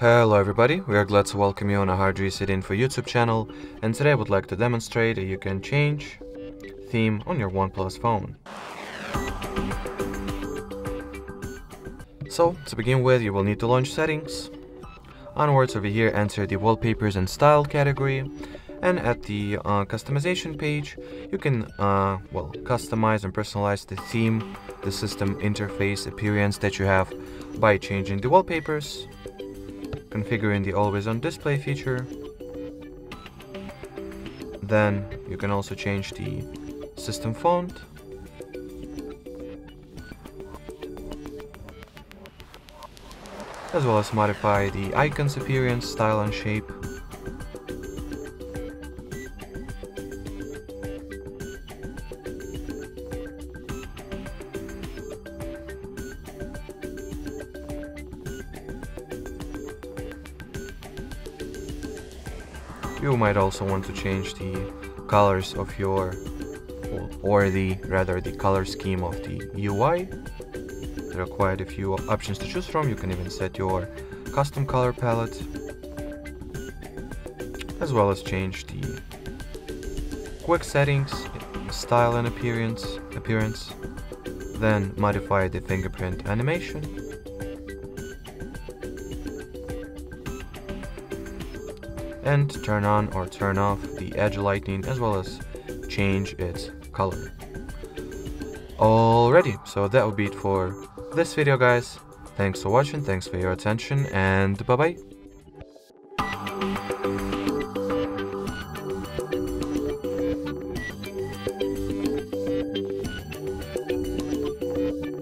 Hello everybody, we are glad to welcome you on a HardReset.Info YouTube channel, and today I would like to demonstrate that you can change theme on your OnePlus phone. So, to begin with, you will need to launch settings. Onwards over here, enter the wallpapers and style category, and at the customization page, you can customize and personalize the theme, the system interface appearance that you have by changing the wallpapers, configuring the always on display feature. Then you can also change the system font, as well as modify the icons appearance, style and shape. You might also want to change the colors of your, or rather the color scheme of the UI. There are quite a few options to choose from. You can even set your custom color palette, as well as change the quick settings, style and appearance, then modify the fingerprint animation. And turn on or turn off the edge lighting, as well as change its color. Alrighty, so that would be it for this video, guys. Thanks for watching, thanks for your attention, and bye-bye.